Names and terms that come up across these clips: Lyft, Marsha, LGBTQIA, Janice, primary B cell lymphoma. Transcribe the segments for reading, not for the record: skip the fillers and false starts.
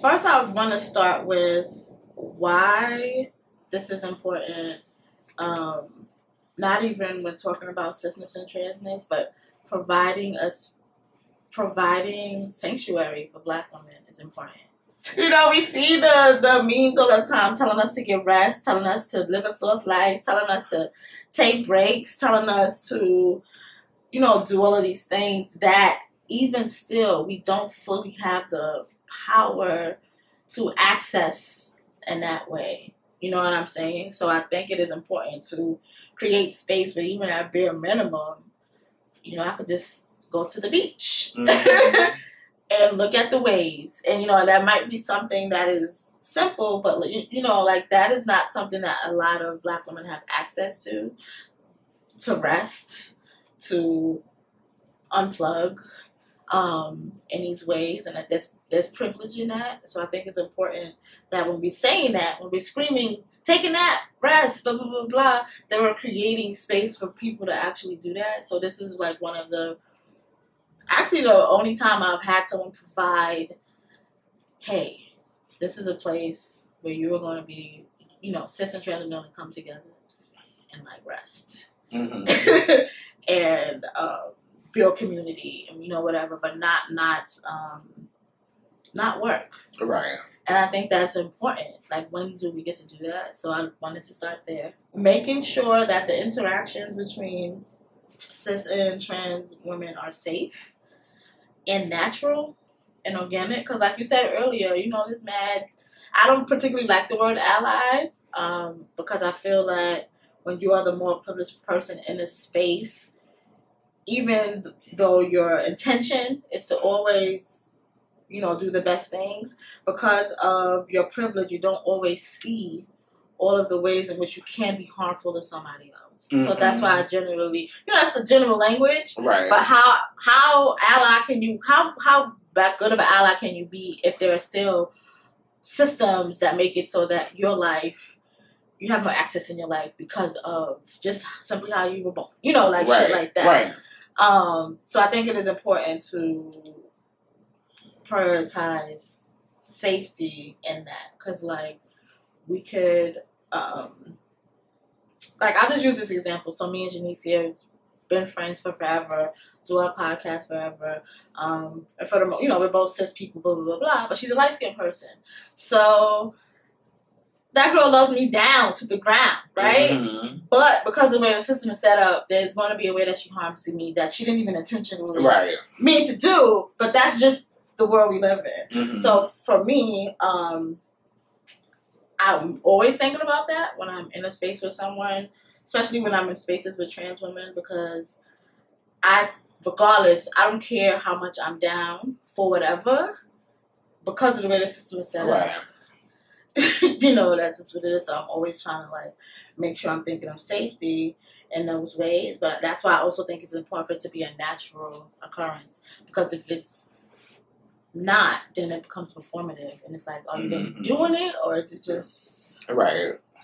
First, I want to start with why this is important, not even when talking about cisness and transness, but providing sanctuary for Black women is important. You know, we see the memes all the time telling us to get rest, telling us to live a soft life, telling us to take breaks, telling us to, you know, do all of these things that even still we don't fully have the power to access in that way. You know what I'm saying? So I think it is important to create space, but even at bare minimum, you know, I could just go to the beach. Mm-hmm. And look at the waves. And, you know, that might be something that is simple, but, you know, like, that is not something that a lot of Black women have access to rest, to unplug in these ways. And that there's privilege in that. So I think it's important that when we're saying that, when we're screaming, take a nap, rest, blah, blah, blah, blah, that we're creating space for people to actually do that. So this is, like, one of the... Actually, the only time I've had someone provide, hey, this is a place where you are going to be, you know, cis and trans and come together and, like, rest. Mm-hmm. And build community and, you know, whatever, but not work. Right. And I think that's important. Like, when do we get to do that? So I wanted to start there. Making sure that the interactions between cis and trans women are safe and natural and organic, because like you said earlier, you know, this mad, I don't particularly like the word ally, because I feel that when you are the more privileged person in a space, even though your intention is to always, you know, do the best things, because of your privilege, you don't always see all of the ways in which you can be harmful to somebody else. Mm-hmm. So that's why I generally, you know, that's the general language. Right. But how ally can you, how good of an ally can you be if there are still systems that make it so that your life, you have no access in your life because of just simply how you were born. You know, like, right, shit like that. Right. So I think it is important to prioritize safety in that, because, like, we could, like, I'll just use this example. So me and Janice have been friends for forever, do our podcast forever. And for the, you know, we're both cis people, blah, blah, blah, blah. But she's a light-skinned person. So that girl loves me down to the ground, right? Mm-hmm. But because of the way the system is set up, there's going to be a way that she harms me that she didn't even intentionally mean to do. But that's just the world we live in. Mm-hmm. So for me... I'm always thinking about that when I'm in a space with someone, especially when I'm in spaces with trans women, because regardless, I don't care how much I'm down for whatever, because of the way the system is set up. Right. You know, that's just what it is. So I'm always trying to, like, make sure I'm thinking of safety in those ways. But that's why I also think it's important for it to be a natural occurrence, because if it's not, then it becomes performative, and it's like, are you really doing it, or is it just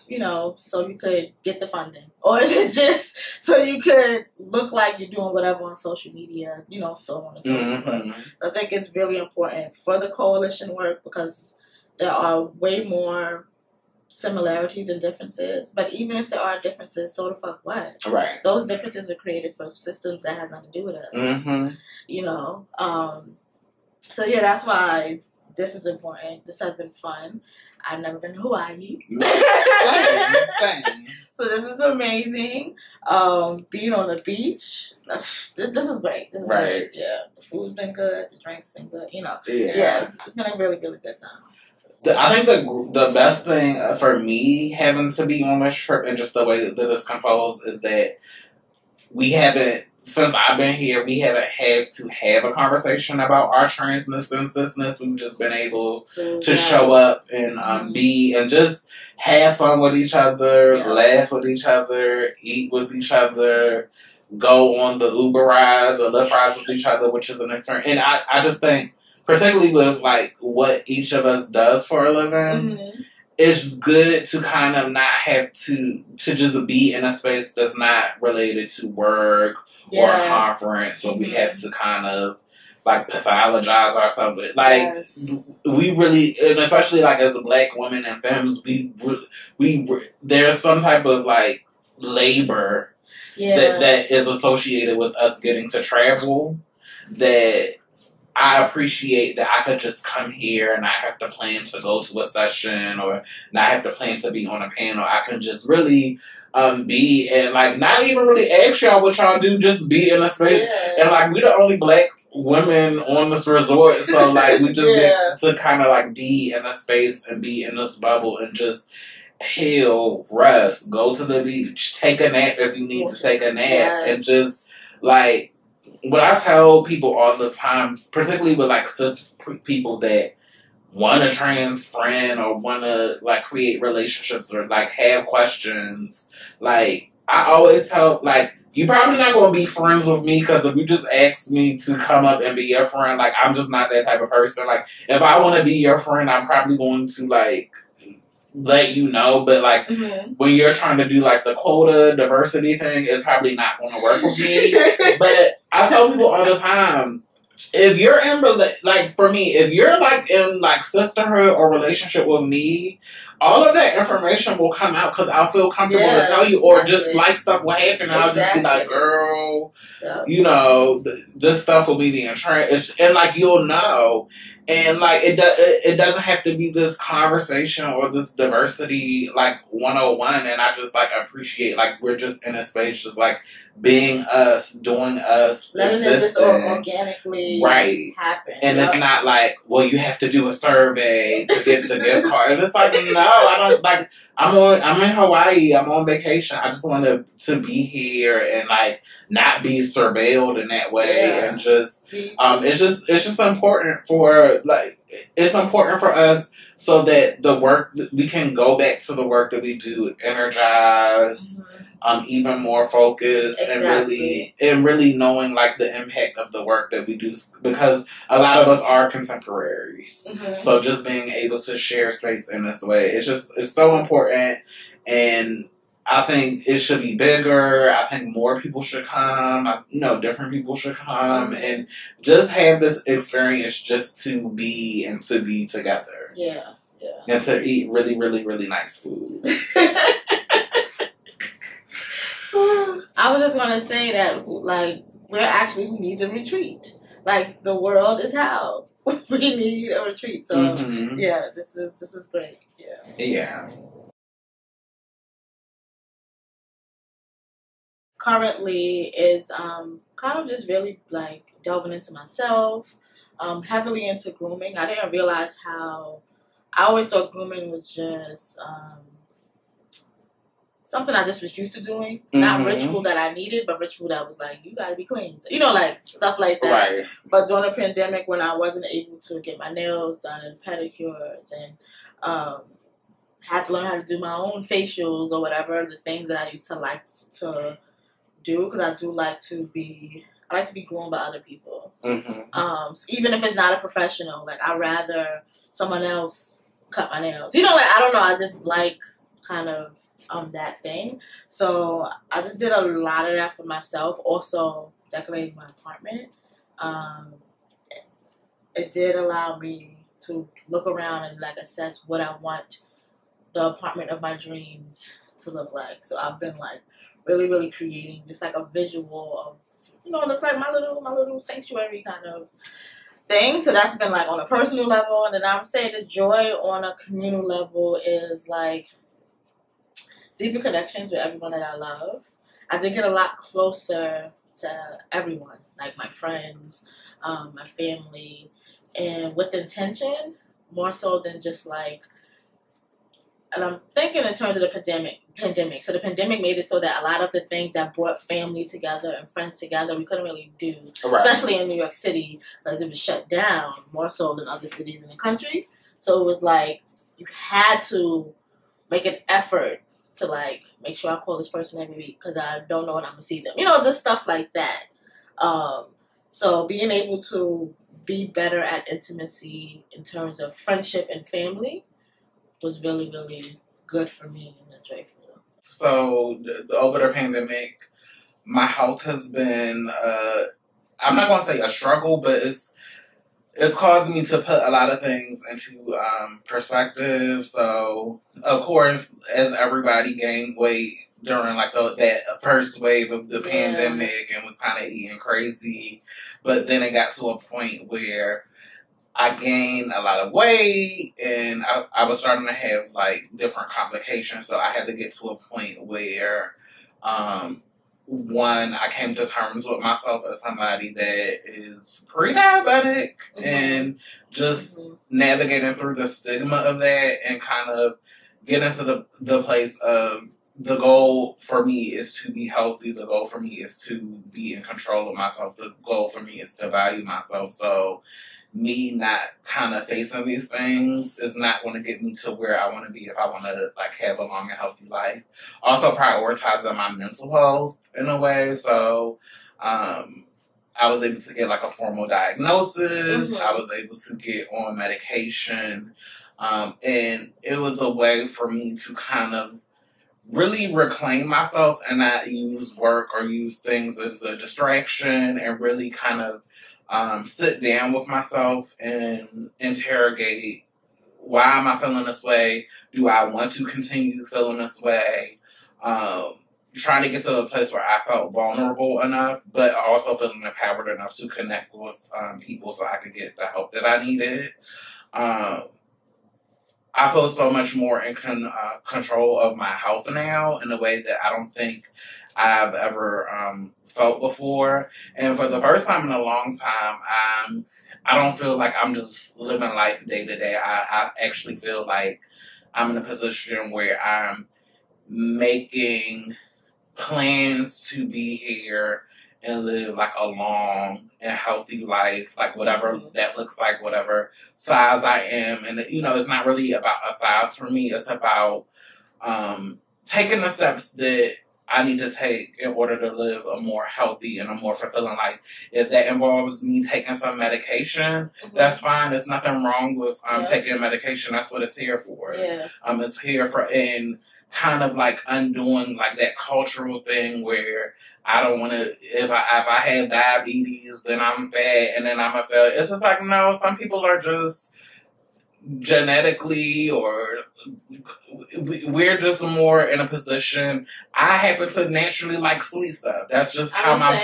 you know, so you could get the funding, or is it just so you could look like you're doing whatever on social media, you know, so on and so forth. So I think it's really important for the coalition work, because there are way more similarities and differences, but even if there are differences, so the fuck what? Right. Those differences are created for systems that have nothing to do with us. You know, so yeah, that's why this is important. This has been fun. I've never been to Hawaii. Same. So this was amazing. Being on the beach, this was great. This is great. Yeah, the food's been good. The drink's been good. You know, it's been a really, really good time. I think the best thing for me having to be on this trip and just the way that it's composed is that we haven't. Since I've been here, we haven't had to have a conversation about our transness and cisness. We've just been able to show up and be and just have fun with each other, laugh with each other, eat with each other, go on the Uber rides or Lyft rides with each other, which is an experience. And I just think, particularly with, like, what each of us does for a living, it's good to kind of not have to just be in a space that's not related to work or a conference, where we have to kind of like pathologize ourselves. Like we really, and especially like as a Black woman and femmes, we there's some type of like labor that is associated with us getting to travel that. I appreciate that I could just come here and not have to plan to go to a session or not have to plan to be on a panel. I can just really be and, like, not even really ask y'all what y'all do, just be in a space. Yeah. And, like, we're the only Black women on this resort, so, like, we just get to kind of, like, be in a space and be in this bubble and just heal, rest, go to the beach, take a nap if you need to take a nap, and just, like, what I tell people all the time, particularly with, like, cis people that want a trans friend or want to, like, create relationships or, like, have questions, like, I always tell, like, you probably not going to be friends with me because if you just ask me to come up and be your friend, like, I'm just not that type of person. Like, if I want to be your friend, I'm probably going to, like, let you know, but like when you're trying to do like the quota diversity thing, it's probably not going to work with me. But I tell people all the time, if you're in like for me, if you're like in like sisterhood or relationship with me, all of that information will come out because I'll feel comfortable to tell you, or just life stuff will happen. And I'll just be like, girl, you know, this stuff will be the insurance, and like you'll know. And, like, it doesn't have to be this conversation or this diversity, like, 101. And I just, like, appreciate, like, we're just in a space just, like, being us, doing us, letting it just organically happen. And it's not like, well, you have to do a survey to get the gift card. And it's like, no, I don't, like, I'm in Hawaii. I'm on vacation. I just want to be here and, like, not be surveilled in that way. And just, it's just important for, like, it's important for us so that the work we can go back to the work that we do energized, even more focused, and really knowing like the impact of the work that we do, because a lot of us are contemporaries. So just being able to share space in this way, it's so important, and I think it should be bigger. I think more people should come. Different people should come and just have this experience just to be and to be together. Yeah. And to eat really, really, really nice food. I was just going to say that, like, we're actually who needs a retreat. Like, the world is how we need a retreat. So, yeah, this is great. Yeah. Currently is kind of just really like delving into myself, heavily into grooming. I didn't realize how I always thought grooming was just something I just was used to doing, not ritual that I needed, but ritual that was like, you gotta be clean, so, you know, like stuff like that. But during the pandemic, when I wasn't able to get my nails done and pedicures and had to learn how to do my own facials or whatever, the things that I used to like to do, because I like to be groomed by other people. So even if it's not a professional, like I'd rather someone else cut my nails. You know, like, I don't know, I just like kind of that thing. So I just did a lot of that for myself. Also decorating my apartment. It did allow me to look around and like assess what I want the apartment of my dreams to look like. So I've been like really, really creating just like a visual of, you know, that's like my little sanctuary kind of thing. So that's been like on a personal level. And then I'm saying the joy on a communal level is like deeper connections with everyone that I love. I did get a lot closer to everyone, like my friends, my family, and with intention, more so than just like, and I'm thinking in terms of the pandemic. So the pandemic made it so that a lot of the things that brought family together and friends together, we couldn't really do, especially in New York City, because it was shut down more so than other cities in the country. So it was like, you had to make an effort to like, make sure I call this person every week because I don't know when I'm going to see them. You know, just stuff like that. So being able to be better at intimacy in terms of friendship and family was really, really good for me and joyful. So over the pandemic, my health has been I'm not going to say a struggle, but it's caused me to put a lot of things into perspective. So, of course, as everybody gained weight during like that first wave of the pandemic and was kind of eating crazy, but then it got to a point where I gained a lot of weight and I was starting to have like different complications. So I had to get to a point where, one, I came to terms with myself as somebody that is pre-diabetic and just navigating through the stigma of that and kind of getting to the place of the goal for me is to be healthy. The goal for me is to be in control of myself. The goal for me is to value myself. So me not kind of facing these things is not going to get me to where I want to be if I want to like have a long and healthy life. Also prioritizing my mental health in a way. So I was able to get like a formal diagnosis. I was able to get on medication. And it was a way for me to kind of really reclaim myself and not use work or use things as a distraction and really kind of sit down with myself and interrogate, why am I feeling this way? Do I want to continue feeling this way? Trying to get to a place where I felt vulnerable enough, but also feeling empowered enough to connect with people so I could get the help that I needed. I feel so much more in control of my health now in a way that I don't think I've ever felt before. And for the first time in a long time, I don't feel like I'm just living life day to day. I actually feel like I'm in a position where I'm making plans to be here and live like a long and healthy life, like whatever that looks like, whatever size I am. And, you know, it's not really about a size for me. It's about taking the steps that I need to take in order to live a more healthy and a more fulfilling life. If that involves me taking some medication, that's fine. There's nothing wrong with taking medication. That's what it's here for. It's here for, and kind of like undoing like that cultural thing where I don't want to, if I have diabetes, then I'm fat and then I'm a failure. It's just like, no, some people are just genetically, or we're just more in a position. I happen to naturally like sweet stuff. That's just how my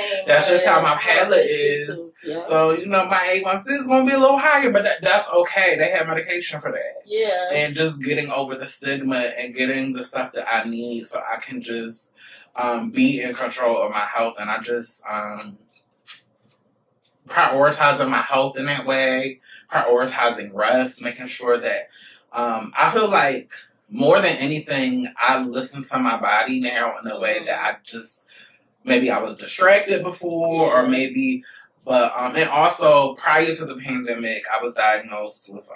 palate is. So, you know, my A1C is gonna be a little higher, but that's okay. They have medication for that. Yeah. And just getting over the stigma and getting the stuff that I need so I can just be in control of my health. And I just prioritizing my health in that way, prioritizing rest, making sure that I feel like more than anything, I listen to my body now in a way that I just, maybe I was distracted before, or maybe, but, and also prior to the pandemic, I was diagnosed with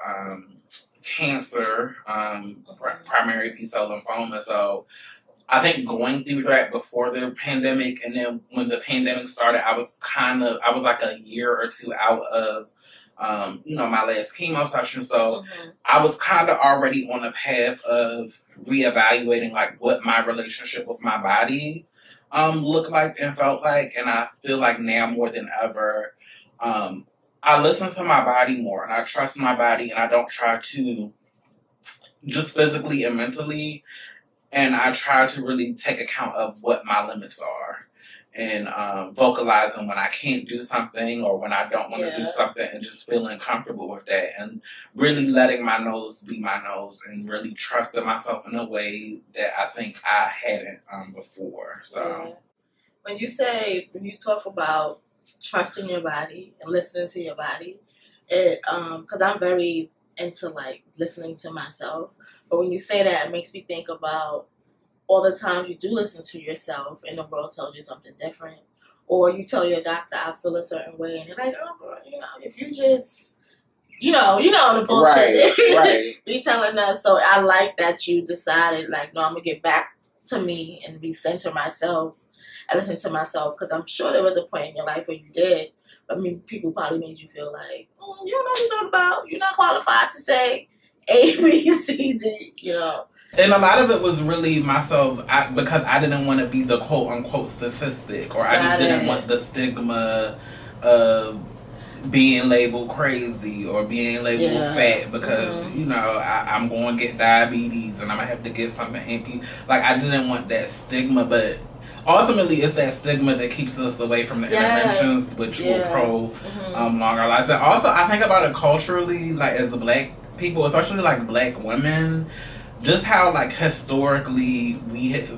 cancer, primary B cell lymphoma. So I think going through that before the pandemic, and then when the pandemic started, I was like a year or two out of, you know, my last chemo session. So I was kind of already on a path of reevaluating like what my relationship with my body looked like and felt like. And I feel like now more than ever, I listen to my body more and I trust my body, and I don't try to just physically and mentally. And I try to really take account of what my limits are and vocalizing when I can't do something or when I don't want to do something, and just feeling comfortable with that and really letting my nose be my nose and really trusting myself in a way that I think I hadn't before. So when you talk about trusting your body and listening to your body, it 'cause I'm very into like listening to myself, but when you say that, it makes me think about all the times you do listen to yourself and the world tells you something different, or you tell your doctor I feel a certain way and you're like, oh girl, you know, if you just you know the bullshit be telling us. So I like that you decided like, no, I'm gonna get back to me and recenter myself. I listen to myself, because I'm sure there was a point in your life where you did. I mean, people probably made you feel like, oh, you don't know what you're talking about. You're not qualified to say A, B, C, D, you know. And a lot of it was really myself, because I didn't want to be the quote-unquote statistic, or I just didn't want the stigma being labeled crazy or being labeled fat, because you know I'm going to get diabetes and I'm gonna have to get something MP. Like, I didn't want that stigma, but ultimately it's that stigma that keeps us away from the interventions, which will pro longer lives. And also, I think about it culturally, like as Black people, especially like Black women, just how like historically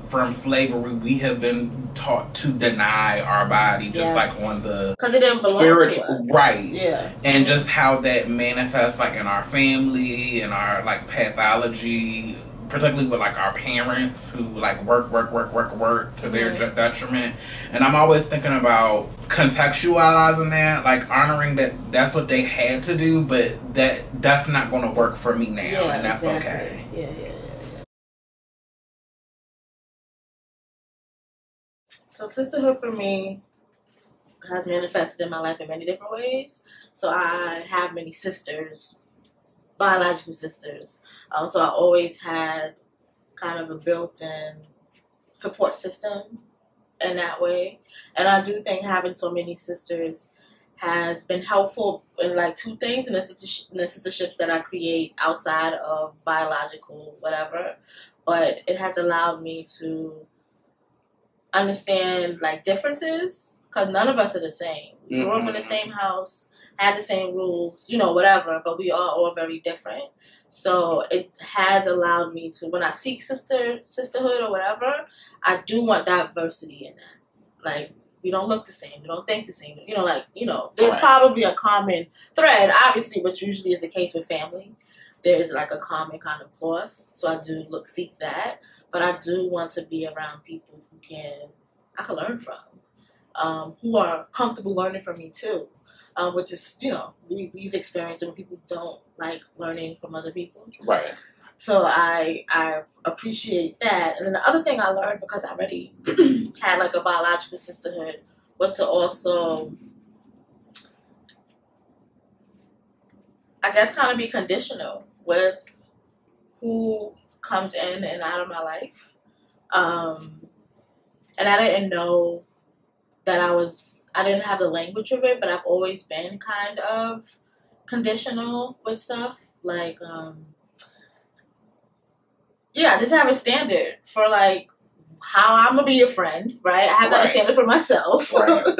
from slavery we have been taught to deny our body, just like on the, because it didn't belong spiritual to us. And just how that manifests like in our family and our like pathology, particularly with like our parents who like work to their detriment. And I'm always thinking about contextualizing that, like honoring that that's what they had to do, but that's not going to work for me now, and that's okay. So sisterhood for me has manifested in my life in many different ways. So I have many sisters, biological sisters. So I always had kind of a built-in support system in that way. And I do think having so many sisters has been helpful in like two things, in the sisterships that I create outside of biological whatever. But it has allowed me to understand like differences, because none of us are the same. We grew up in the same house, had the same rules, you know, whatever, but we are all very different. So it has allowed me to, when I seek sisterhood or whatever, I do want diversity in that. Like, we don't look the same, we don't think the same, you know, like, you know, there's probably a common thread, obviously, which usually is the case with family. There is like a common kind of cloth, so I do seek that, but I do want to be around people who I can learn from, who are comfortable learning from me too. Which is, you know, we've experienced, and people don't like learning from other people. Right. So I appreciate that. And then the other thing I learned, because I already had like a biological sisterhood, was to also, I guess, kind of be conditional with who comes in and out of my life. And I didn't know that I didn't have the language of it, but I've always been kind of conditional with stuff. Like, I just have a standard for like how I'm gonna be your friend, right? I have that standard for myself, and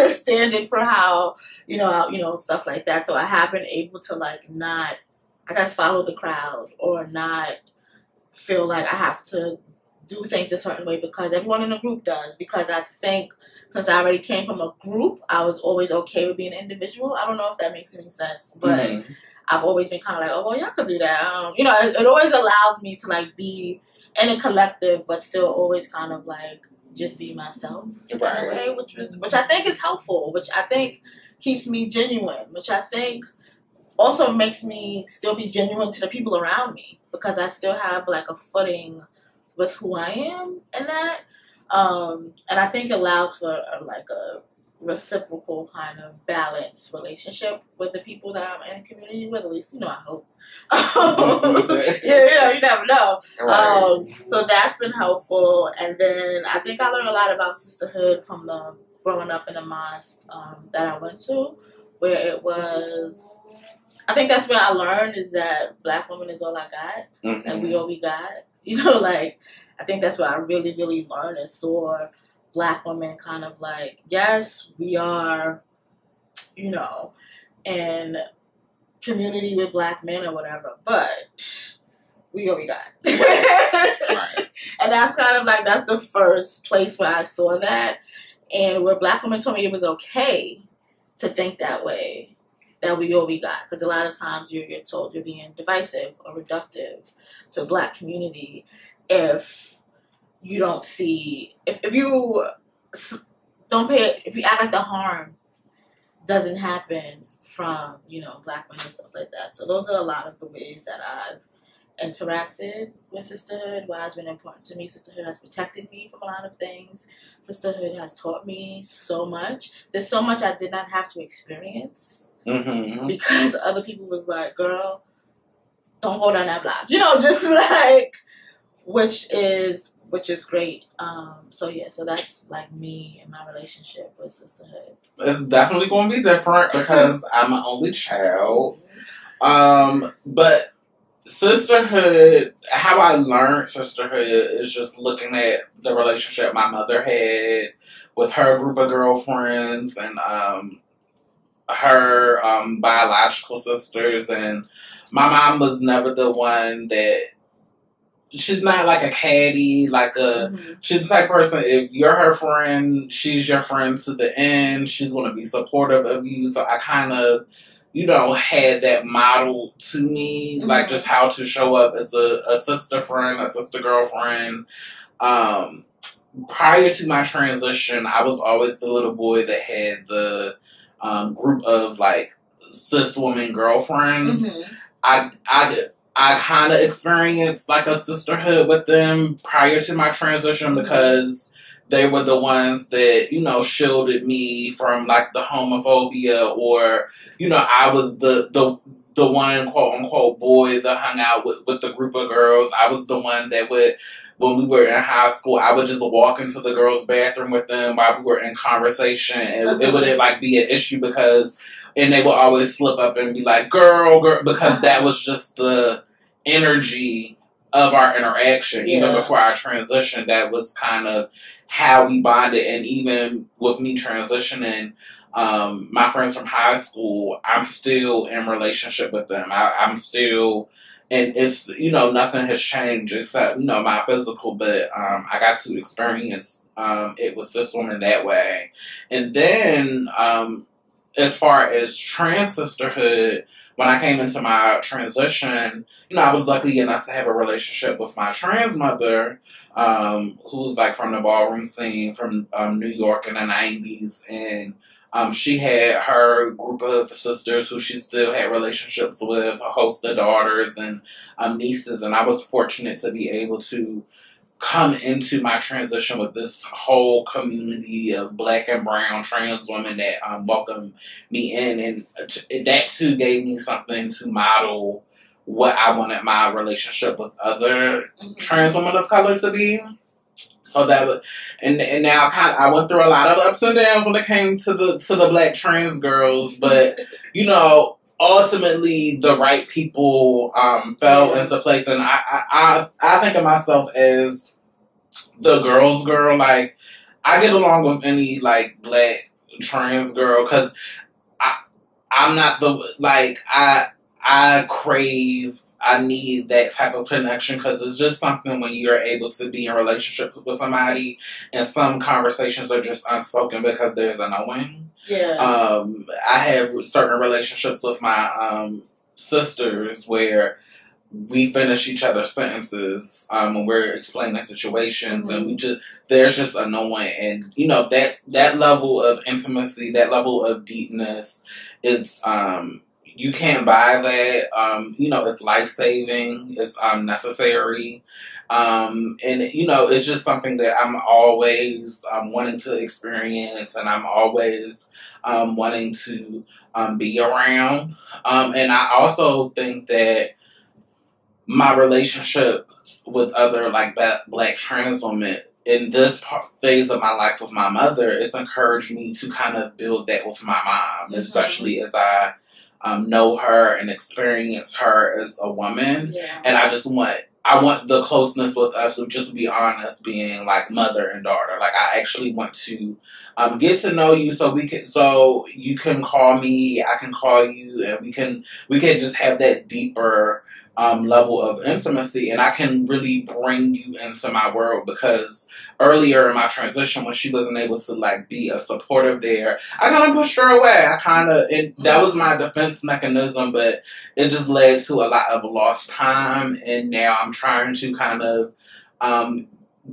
a standard for how, you know, stuff like that. So I have been able to like not, I guess, follow the crowd or not feel like I have to do things a certain way because everyone in the group does. Because I think, since I already came from a group, I was always okay with being an individual. I don't know if that makes any sense, but I've always been kind of like, oh, well, y'all could do that. You know, it always allowed me to like be in a collective, but still always kind of like just be myself in a way, which I think is helpful, which I think keeps me genuine, which I think also makes me still be genuine to the people around me, because I still have like a footing with who I am in that. And I think allows for a reciprocal kind of balanced relationship with the people that I'm in a community with, at least, you know, I hope. You know, you never know. So that's been helpful. And then I think I learned a lot about sisterhood from the growing up in the mosque that I went to, where it was, I think that's where I learned is that Black woman is all I got, and we all we got, you know, like, I think that's where I really, really learned and saw Black women kind of like, yes, we are, you know, in community with Black men or whatever, but we already got. And that's kind of like, that's the first place where I saw that, and where Black women told me it was okay to think that way, that we all we got, because a lot of times you're told you're being divisive or reductive to Black community if you don't see, if you don't pay, if you act like the harm doesn't happen from, you know, Black women and stuff like that. So those are a lot of the ways that I've interacted with sisterhood, why it's been important to me. Sisterhood has protected me from a lot of things. Sisterhood has taught me so much. There's so much I did not have to experience because other people was like, girl, don't go down that block. You know, just like, which is which is great. So yeah, so that's like me and my relationship with sisterhood. It's definitely going to be different because I'm an only child. But sisterhood, how I learned sisterhood is just looking at the relationship my mother had with her group of girlfriends and her biological sisters. And my mom was never the one that, she's not like a catty, like a, she's the type of person, if you're her friend, she's your friend to the end. She's going to be supportive of you. So I kind of, you know, had that model to me, like just how to show up as a sister friend, a sister girlfriend. Prior to my transition, I was always the little boy that had the group of like cis woman girlfriends. I kind of experienced like a sisterhood with them prior to my transition because they were the ones that, you know, shielded me from like the homophobia, or, you know, I was the one quote unquote boy that hung out with the group of girls. I was the one that would, when we were in high school, I would just walk into the girls' bathroom with them while we were in conversation, and it wouldn't like be an issue because, and they would always slip up and be like, girl, girl, because that was just the energy of our interaction. Yeah. Even before our transition, that was kind of how we bonded. And even with me transitioning, my friends from high school, I'm still in relationship with them. I'm still, and it's, you know, nothing has changed except, you know, my physical, but I got to experience it with cis women that way. And then, as far as trans sisterhood, when I came into my transition, you know, I was lucky enough to have a relationship with my trans mother, who's like from the ballroom scene from New York in the 90s. And she had her group of sisters who she still had relationships with, a host of daughters and nieces. And I was fortunate to be able to come into my transition with this whole community of black and brown trans women that welcomed me in, and that too gave me something to model what I wanted my relationship with other trans women of color to be. So that was, and now I went through a lot of ups and downs when it came to the black trans girls, but you know, ultimately, the right people fell into place, and I think of myself as the girl's girl. Like, I get along with any like black trans girl because I'm not the like I crave. I need that type of connection because it's just something when you're able to be in relationships with somebody, and some conversations are just unspoken because there's a knowing. Yeah. I have certain relationships with my sisters where we finish each other's sentences when we're explaining situations, and we just there's just a knowing, and you know that level of intimacy, that level of deepness, it's you can't buy that. You know, it's life-saving. It's necessary. And, you know, it's just something that I'm always wanting to experience, and I'm always wanting to be around. And I also think that my relationships with other, like, black trans women in this phase of my life with my mother, it's encouraged me to kind of build that with my mom, especially as I know her and experience her as a woman. Yeah. And I want the closeness with us to just be honest, being like mother and daughter. Like, I actually want to get to know you so you can call me, I can call you, and we can just have that deeper level of intimacy, and I can really bring you into my world. Because earlier in my transition, when she wasn't able to like be a supportive there, I kind of pushed her away. That was my defense mechanism, but it just led to a lot of lost time. And now I'm trying to kind of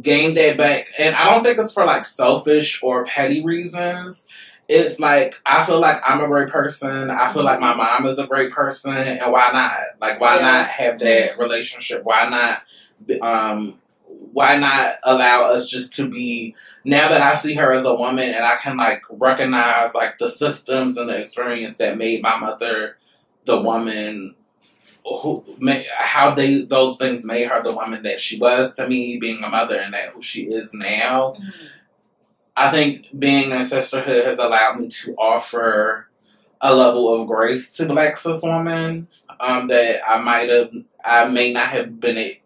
gain that back, and I don't think it's for like selfish or petty reasons. It's like, I feel like I'm a great person. I feel like my mom is a great person. And why not? Like, why not have that relationship? Why not allow us just to be, now that I see her as a woman and I can, like, recognize, like, the systems and the experience that made my mother the woman those things made her the woman that she was to me, being a mother, and that who she is now. Mm-hmm. I think being in sisterhood has allowed me to offer a level of grace to Black cis women that I may not have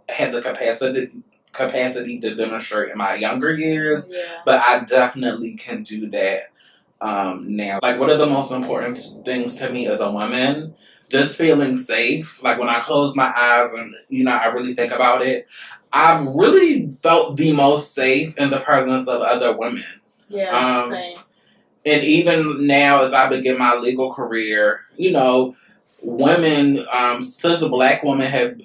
had the capacity to demonstrate in my younger years, yeah. But I definitely can do that now. Like, one of the most important things to me as a woman, just feeling safe. Like, when I close my eyes and, you know, I really think about it, I've really felt the most safe in the presence of other women. Yeah, same. And even now, as I begin my legal career, you know, women, cis black women,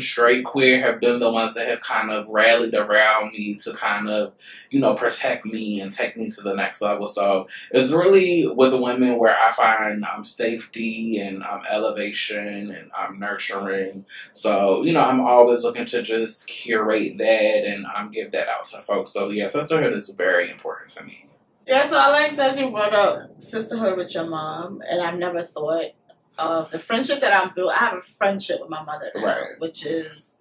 straight, queer, have been the ones that have kind of rallied around me to kind of, you know, protect me and take me to the next level. So it's really with the women where I find safety and elevation and nurturing. So, you know, I'm always looking to just curate that and give that out to folks. So yeah, sisterhood is very important to me. Yeah, so I like that you brought up sisterhood with your mom, and I've never thought of the friendship that I've built. I have a friendship with my mother now, right. Which is,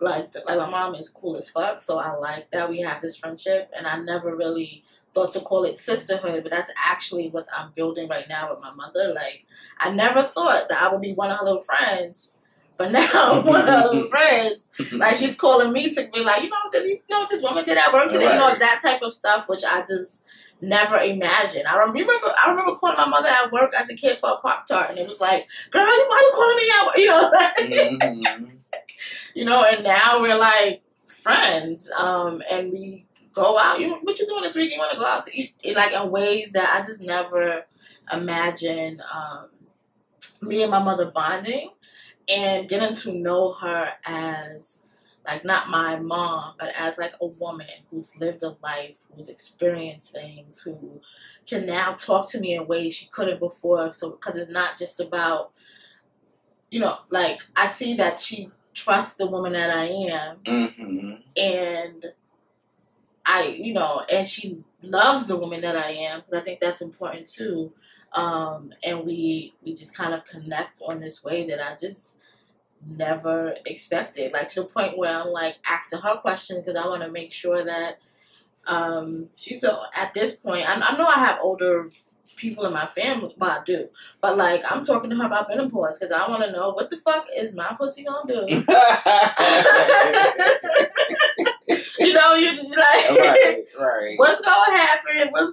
like my mom is cool as fuck, so I like that we have this friendship, and I never really thought to call it sisterhood, but that's actually what I'm building right now with my mother. Like, I never thought that I would be one of her little friends, but now one of her little friends, like, she's calling me to be like, you know what this woman did at work today, right. You know, that type of stuff, which I just... never imagined. I remember calling my mother at work as a kid for a Pop-Tart, and it was like, "Girl, why are you calling me at work?" You know, like, mm-hmm. You know. And now we're like friends, and we go out. What you doing this week? You want to go out to eat? Like, in ways that I just never imagined. Me and my mother bonding and getting to know her as. Like, not my mom, but as, like, a woman who's lived a life, who's experienced things, who can now talk to me in ways she couldn't before. So, because it's not just about, you know, like, I see that she trusts the woman that I am. Mm-hmm. And and she loves the woman that I am, because I think that's important, too. And we just kind of connect on this way that I just... never expected, like, to the point where I'm like asking her questions because I want to make sure that she's at this point. I know I have older people in my family, but I do. But like, I'm talking to her about menopause because I want to know what the fuck is my pussy gonna do. You know, you're just like, right. What's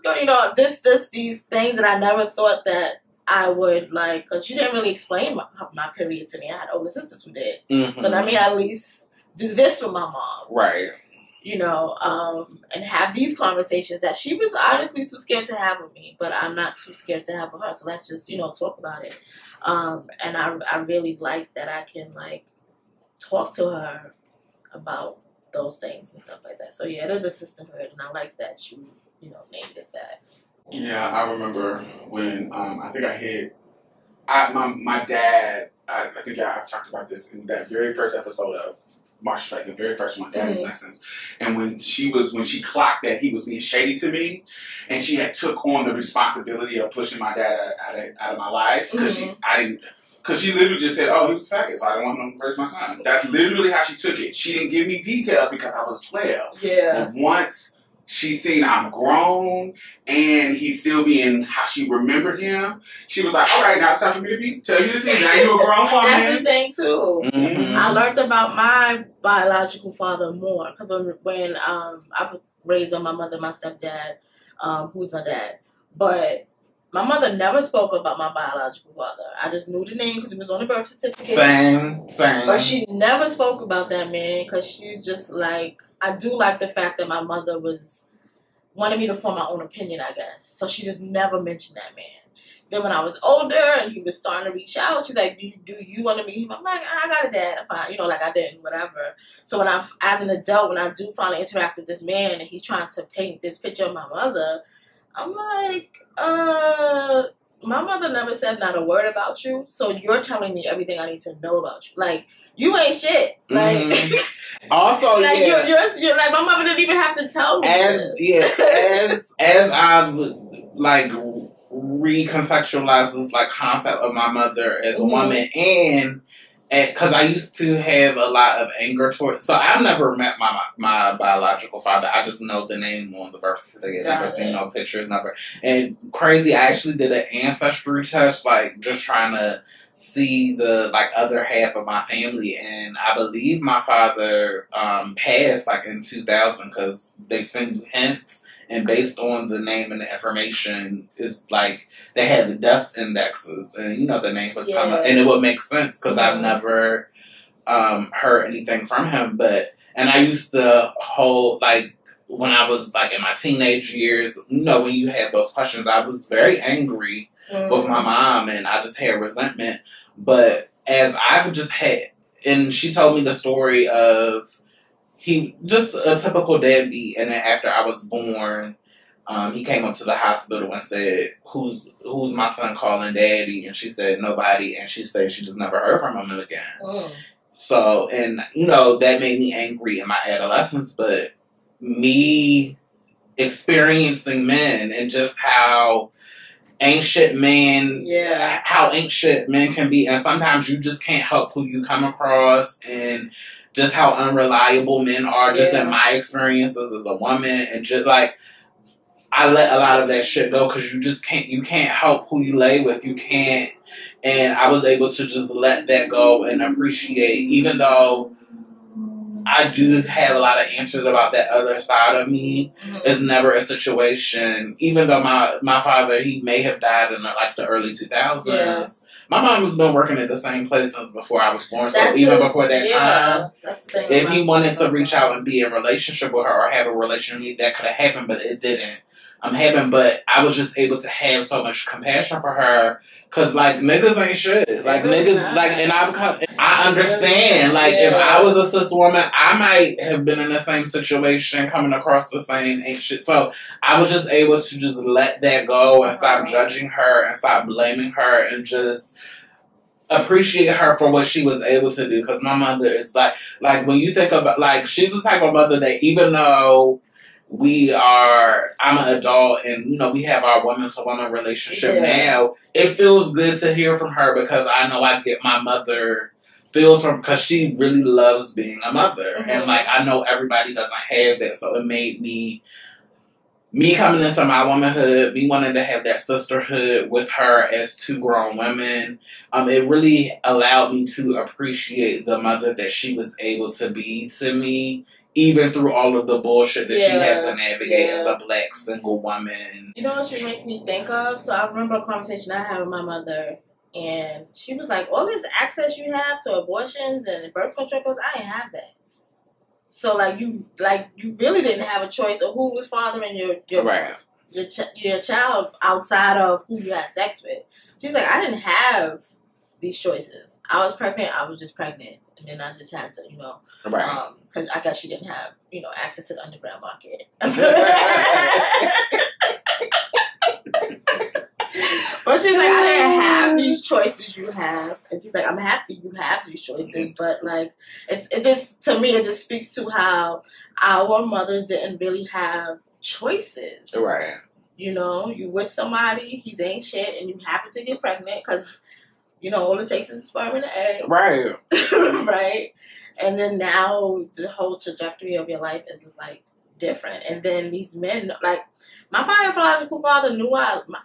gonna happen? Just these things that I never thought that. I would, like, because she didn't really explain my period to me. I had older sisters who did. Mm-hmm. So let me at least do this with my mom. Right. You know, and have these conversations that she was honestly too scared to have with me, but I'm not too scared to have with her. So let's just, you know, talk about it. And I really like that I can, like, talk to her about those things and stuff like that. So, yeah, it is a sisterhood, and I like that you named it that. Yeah, I remember when my dad, I've talked about this in that very first episode of Marsha, like the very first one, Daddy's mm-hmm. Lessons. And when she clocked that he was being shady to me, and she had took on the responsibility of pushing my dad out of my life, because mm-hmm. she literally just said, "Oh, he was a faggot, so I don't want him to raise my son." That's literally how she took it. She didn't give me details because I was 12. Yeah. But once she's seen I'm grown, and he's still being how she remembered him. She was like, "All right, now it's time for me to tell you the thing. Now you're a grown woman." That's the thing too. Mm-hmm. I learned about my biological father more because when I was raised by my mother, my stepdad, who's my dad, but. My mother never spoke about my biological father. I just knew the name because he was on the birth certificate. Same. But she never spoke about that man because she's just like... I do like the fact that my mother wanted me to form my own opinion, I guess. So she just never mentioned that man. Then when I was older and he was starting to reach out, she's like, do you want to meet him? I'm like, I got a dad. You know, like I didn't, whatever. So when as an adult, when I do finally interact with this man and he's trying to paint this picture of my mother... I'm like, my mother never said not a word about you, so you're telling me everything I need to know about you. Like, you ain't shit. Like, mm-hmm. Also, like, yeah. You're like, my mother didn't even have to tell me. As I've, like, recontextualizes like concept of my mother as a woman, and because I used to have a lot of anger towards, so I've never met my biological father. I just know the name on the birth certificate. Never seen no pictures, never. And crazy, I actually did an ancestry test, like just trying to see the like other half of my family, and I believe my father passed like in 2000 because they send you hints, and based on the name and the information, it's like they had the death indexes, and you know the name was coming, and it would make sense because I've never heard anything from him. But and I used to hold like when I was like in my teenage years, you know, when you had those questions, I was very angry with my mom, and I just had resentment. But as I've just had, and she told me the story of he just a typical deadbeat, and then after I was born, he came up to the hospital and said, "Who's my son calling daddy?" And she said, "Nobody." And she said she just never heard from him again. So, and you know that made me angry in my adolescence, but me experiencing men and just how ancient men, how ancient men can be, and sometimes you just can't help who you come across, and just how unreliable men are, just in my experiences as a woman, and just like I let a lot of that shit go because you just can't, you can't help who you lay with, you can't, and I was able to just let that go and appreciate, even though I do have a lot of answers about that other side of me. It's never a situation, even though my father, he may have died in like the early 2000s. My mom has been working at the same place since before I was born. So even before that time, if he wanted to reach out and be in a relationship with her or have a relationship with me, that could have happened, but it didn't. But I was just able to have so much compassion for her, cause like niggas ain't shit. Like niggas, like, and I understand. Like if I was a cis woman, I might have been in the same situation, coming across the same ain't shit. So I was just able to just let that go and stop judging her and stop blaming her and just appreciate her for what she was able to do. Cause my mother is like when you think about, like, she's the type of mother that even though I'm an adult, and you know we have our woman to woman relationship now, it feels good to hear from her because I know I get my mother feels from, because she really loves being a mother, and like I know everybody doesn't have that, so it made me coming into my womanhood, me wanting to have that sisterhood with her as two grown women, it really allowed me to appreciate the mother that she was able to be to me, even through all of the bullshit that she had to navigate as a black single woman. You know what you make me think of? So I remember a conversation I had with my mother, and she was like, all this access you have to abortions and birth control pills, I didn't have that. So like you really didn't have a choice of who was fathering your child outside of who you had sex with. She's like, I didn't have these choices. I was pregnant. I was just pregnant. And then I just had to, you know, because I guess she didn't have, you know, access to the underground market. But she's like, I didn't have these choices you have. And she's like, I'm happy you have these choices. But, like, it just, to me, it just speaks to how our mothers didn't really have choices. Right. You know, you with somebody, he's ain't shit, and you happen to get pregnant because, you know, all it takes is a sperm and an egg. Right. Right? And then now the whole trajectory of your life is, like, different. And then these men, like, my biological father knew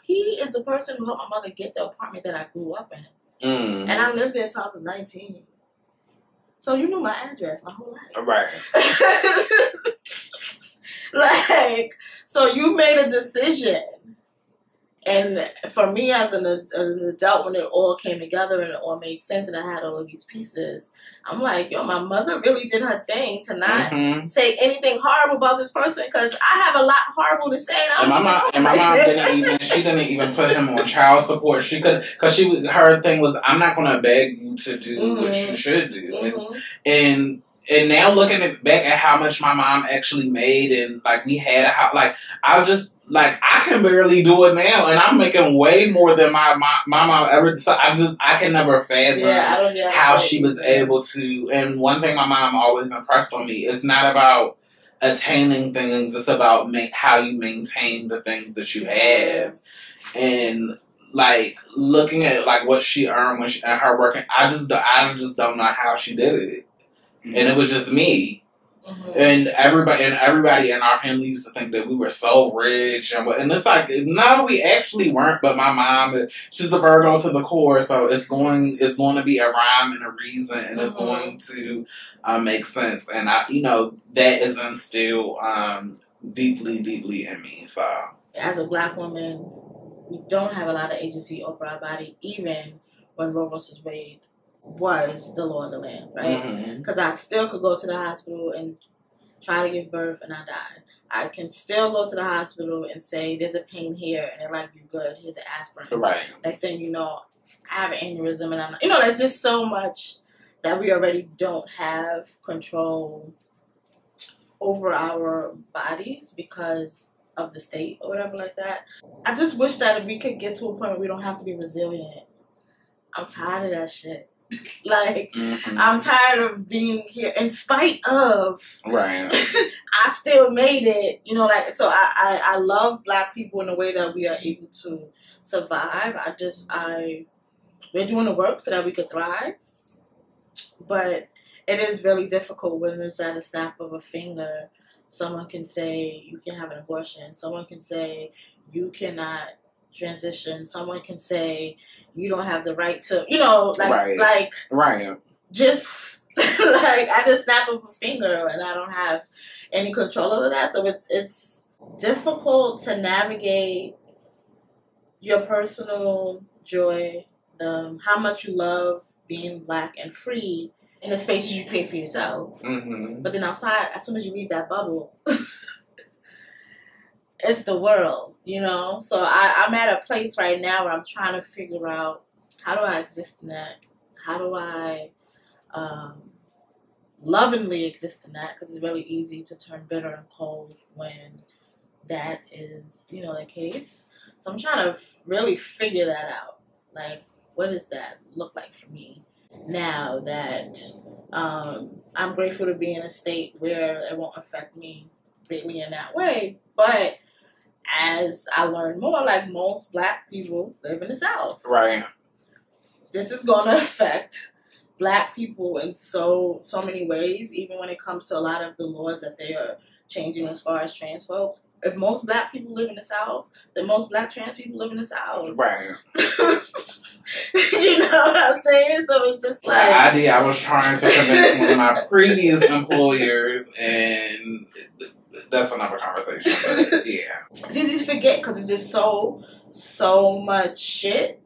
he is the person who helped my mother get the apartment that I grew up in. And I lived there until I was 19. So you knew my address my whole life. Right. Like, so you made a decision. And for me as an adult, when it all came together and it all made sense and I had all of these pieces, I'm like, yo, my mother really did her thing to not say anything horrible about this person, because I have a lot horrible to say. And my mom didn't even put him on child support. She could, because her thing was, I'm not going to beg you to do what you should do. And now looking back at how much my mom actually made, and like we had, I can barely do it now, and I'm making way more than my mom ever. So I can never fathom how she was able to. And one thing my mom always impressed on me: it's not about attaining things; it's about how you maintain the things that you have. and like looking at like what she earned when she, and her working, I just don't know how she did it, mm-hmm. and it was just me. Mm-hmm. And everybody in our family used to think that we were so rich, and it's like, no, we actually weren't. But my mom, she's a Virgo to the core, so it's going to be a rhyme and a reason, and mm-hmm. it's going to make sense. And that is instilled deeply in me. So as a Black woman, we don't have a lot of agency over our body, even when Roe versus Wade was the law of the land, right? Because mm-hmm. I still could go to the hospital and try to give birth and I die. I can still go to the hospital and say, there's a pain here, and they're like, you're good, here's an aspirin. Right. Next thing you know, I have an aneurysm and I'm not, there's just so much that we already don't have control over our bodies because of the state or whatever like that. I just wish that we could get to a point where we don't have to be resilient. I'm tired of that shit. Like, mm-hmm. I'm tired of being here in spite of. Right. I still made it. So I love Black people in a way that we are able to survive. We're doing the work so that we could thrive. But it is really difficult when it's at a snap of a finger. Someone can say, you can have an abortion. Someone can say, you cannot transition. Someone can say, you don't have the right to, just like I just snap up a finger and I don't have any control over that. So it's difficult to navigate your personal joy, how much you love being Black and free in the spaces you create for yourself. Mm-hmm. But then outside, as soon as you leave that bubble, it's the world, So I'm at a place right now where I'm trying to figure out, how do I exist in that? How do I lovingly exist in that? Because it's really easy to turn bitter and cold when that is, the case. So I'm trying to really figure that out. Like, what does that look like for me now that I'm grateful to be in a state where it won't affect me greatly in that way? But as I learned more, like most Black people live in the South. Right. This is going to affect Black people in so many ways, even when it comes to a lot of the laws that they are changing as far as trans folks. If most Black people live in the South, then most Black trans people live in the South. Right. You know what I'm saying? So it's just like... The idea I was trying to convince one of my previous employers, and... That's another conversation, but yeah. It's easy to forget because it's just so much shit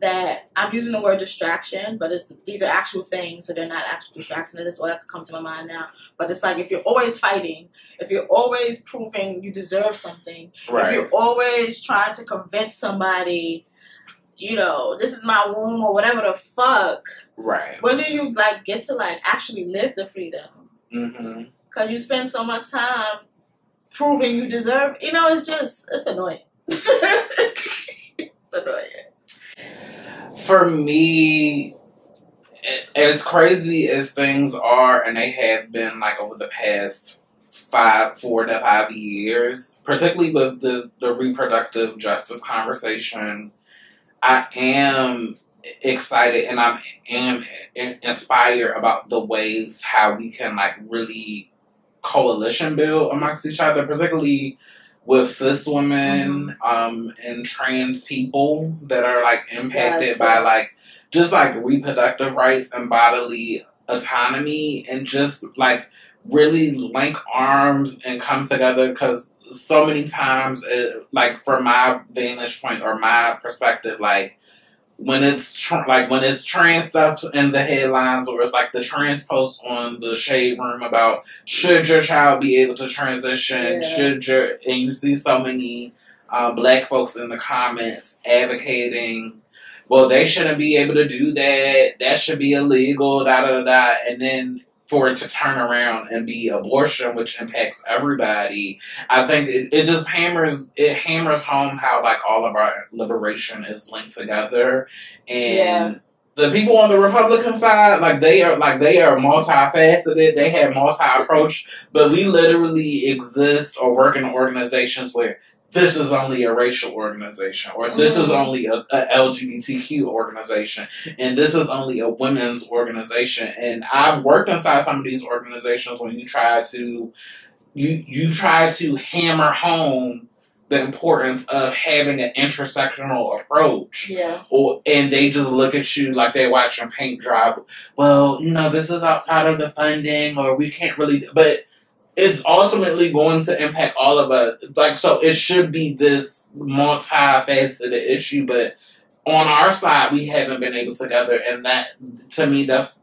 that I'm using the word distraction, but these are actual things, so they're not actual distractions. That's all that comes to my mind now. But it's like, if you're always fighting, if you're always proving you deserve something, right. If you're always trying to convince somebody, this is my womb or whatever the fuck. Right. When do you get to actually live the freedom? Mm-hmm. Because you spend so much time proving you deserve, it's annoying. It's annoying. For me, as crazy as things are, and they have been over the past 4 to 5 years, particularly with the reproductive justice conversation, I am excited and I am inspired about the ways how we can really coalition build amongst each other, particularly with cis women and trans people that are impacted by reproductive rights and bodily autonomy, and just really link arms and come together, because so many times it, from my vantage point or my perspective, when it's when it's trans stuff in the headlines, or it's the trans post on the Shade Room about should your child be able to transition, and you see so many Black folks in the comments advocating, well, they shouldn't be able to do that. That should be illegal. Da da da. And then for it to turn around and be abortion, which impacts everybody. I think it just hammers home how all of our liberation is linked together. And the people on the Republican side, they are multifaceted. They have multi-approach, but we literally exist or work in organizations where this is only a racial organization, or this is only a LGBTQ organization, and this is only a women's organization. And I've worked inside some of these organizations when you try to you try to hammer home the importance of having an intersectional approach. Yeah. And they just look at you like they're watching paint dry. Well, you know, this is outside of the funding, or we can't really, but it's ultimately going to impact all of us. Like, so it should be this multifaceted issue, but on our side, we haven't been able to gather. And that, to me, that's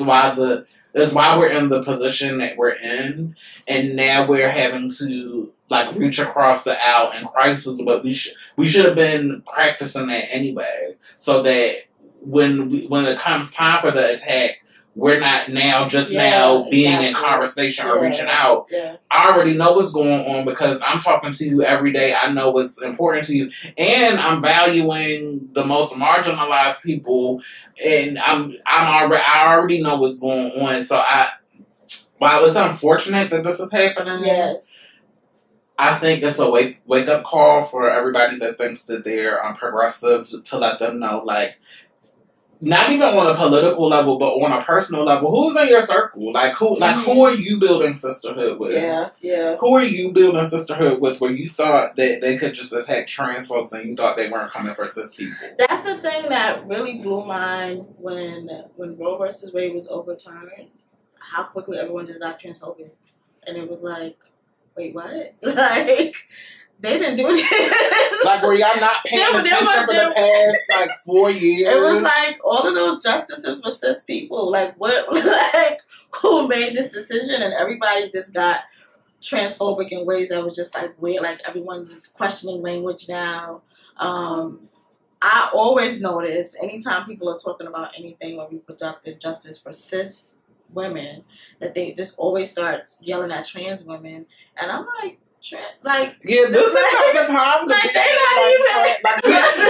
why we're in the position that we're in. And now we're having to, like, reach across the aisle in crisis, but we should have been practicing that anyway, so that when it comes time for the attack, we're not now being in conversation or reaching out. Yeah. I already know what's going on because I'm talking to you every day. I know what's important to you, and I'm valuing the most marginalized people, and I already know what's going on. So while it's unfortunate that this is happening, yes, I think it's a wake-up call for everybody that thinks that they're progressive to let them know, like, not even on a political level, but on a personal level, who's in your circle? Like, who are you building sisterhood with? Yeah, yeah. Who are you building sisterhood with where you thought that they could just attack trans folks and you thought they weren't coming for cis people? That's the thing that really blew mine when Roe versus Wade was overturned, how quickly everyone just got transphobic. And it was like, wait, what? Like, they didn't do this. Like, were y'all not paying attention for the past, like, 4 years? It was like, all of those justices were cis people. Like, what, like, who made this decision? And everybody just got transphobic in ways that was just, like, weird. Like, everyone's just questioning language now. I always notice, anytime people are talking about anything with reproductive justice for cis women, that they just always start yelling at trans women, and I'm like, this is like the time to like, they not like, even like,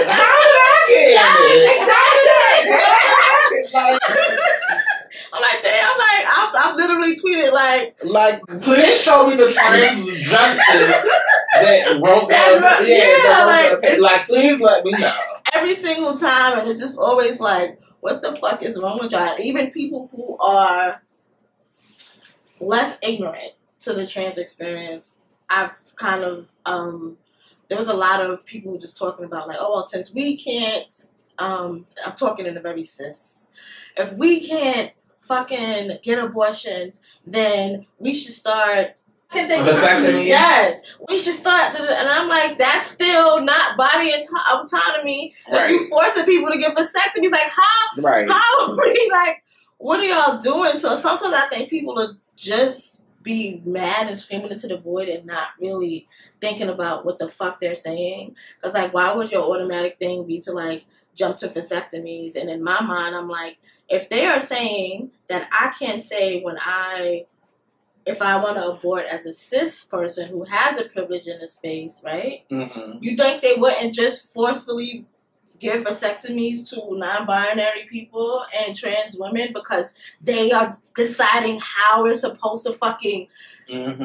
how did I get it? How did I get it? I'm like, I've literally tweeted like, please show me the trans justice that wrote that. Like, please let me know. Every single time, and it's just always like, what the fuck is wrong with y'all? Even people who are less ignorant to the trans experience, I've kind of, there was a lot of people just talking about like, oh, well, since we can't, I'm talking in a very cis, if we can't fucking get abortions, then we should start vasectomy. Yes, we should start, and I'm like, that's still not body autonomy. Right. If you forcing people to get vasectomies, like how? Right. How are we? Like, what are y'all doing? So sometimes I think people are just be mad and screaming into the void and not really thinking about what the fuck they're saying. Cause like, why would your automatic thing be to like jump to vasectomies? And in my mind, I'm like, if they are saying that I can't say when if I want to abort as a cis person who has a privilege in the space, right? Mm-hmm. You think they wouldn't just forcefully give vasectomies to non-binary people and trans women because they are deciding how we're supposed to fucking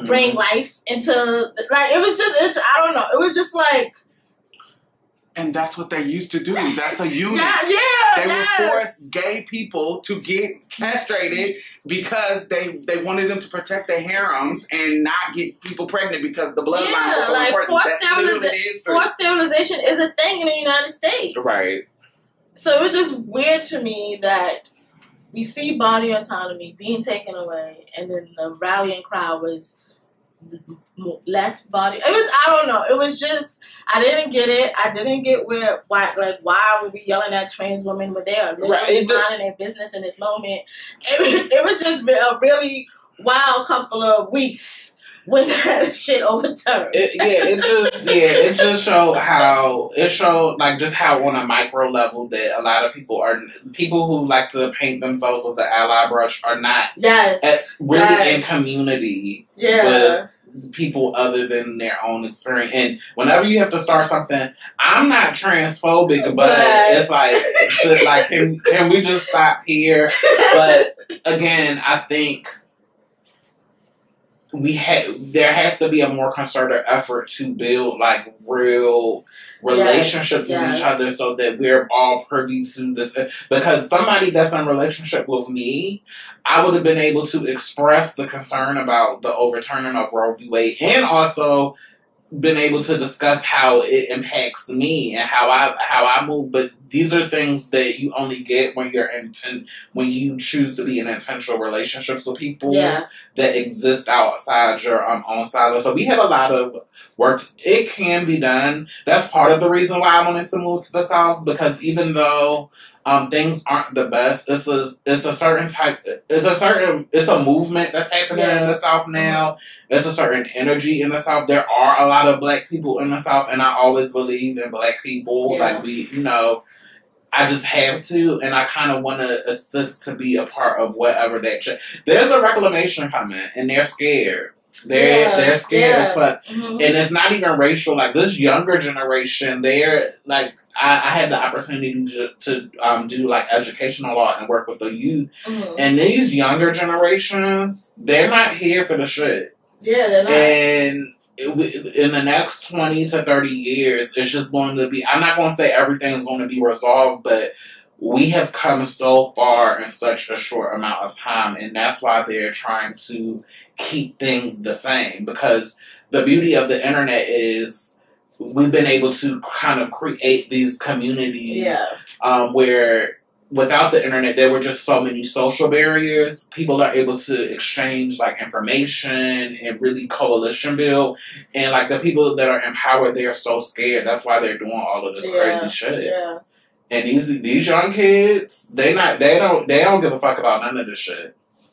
bring life into, like, it was just, I don't know. It was just like, and that's what they used to do. That's a unit. They would force gay people to get castrated because they wanted them to protect their harems and not get people pregnant because the bloodline was so important. Forced sterilization is a thing in the United States. Right. So it was just weird to me that we see body autonomy being taken away, and then the rallying crowd was less body. It was, I don't know. It was just, I didn't get it. I didn't get why would we yelling at trans women when they are literally minding their business in this moment. It was just a really wild couple of weeks when that shit overturned. It just showed how, it showed like just how on a micro level that a lot of people who like to paint themselves with the ally brush are not in community with people other than their own experience. And whenever you have to start something, I'm not transphobic, but it's like, can we just stop here? But again, I think there has to be a more concerted effort to build like real relationships with each other so that we're all privy to this. Because somebody that's in a relationship with me, I would have been able to express the concern about the overturning of Roe v. Wade and also been able to discuss how it impacts me and how I move. But these are things that you only get when you're when you choose to be in intentional relationships with people that exist outside your own silo. So we have a lot of work. It can be done. That's part of the reason why I wanted to move to the South, because even though things aren't the best, it's a movement that's happening in the South now. There's a certain energy in the South. There are a lot of Black people in the South, and I always believe in Black people. Like we, you know, I just have to, and I kind of want to assist to be a part of whatever that. There's a reclamation coming, and they're scared. They're scared as fuck, and it's not even racial. Like this younger generation, they're like. I had the opportunity to do like educational law and work with the youth, and these younger generations, they're not here for the shit. Yeah, they're not. And in the next 20 to 30 years, it's just going to be. I'm not going to say everything's going to be resolved, but we have come so far in such a short amount of time, and that's why they're trying to keep things the same. Because the beauty of the internet is. We've been able to kind of create these communities where without the internet, there were just so many social barriers. People are able to exchange like information and really coalition build. And like the people that are empowered, they are so scared. That's why they're doing all of this crazy shit. Yeah. And these young kids, they don't give a fuck about none of this shit.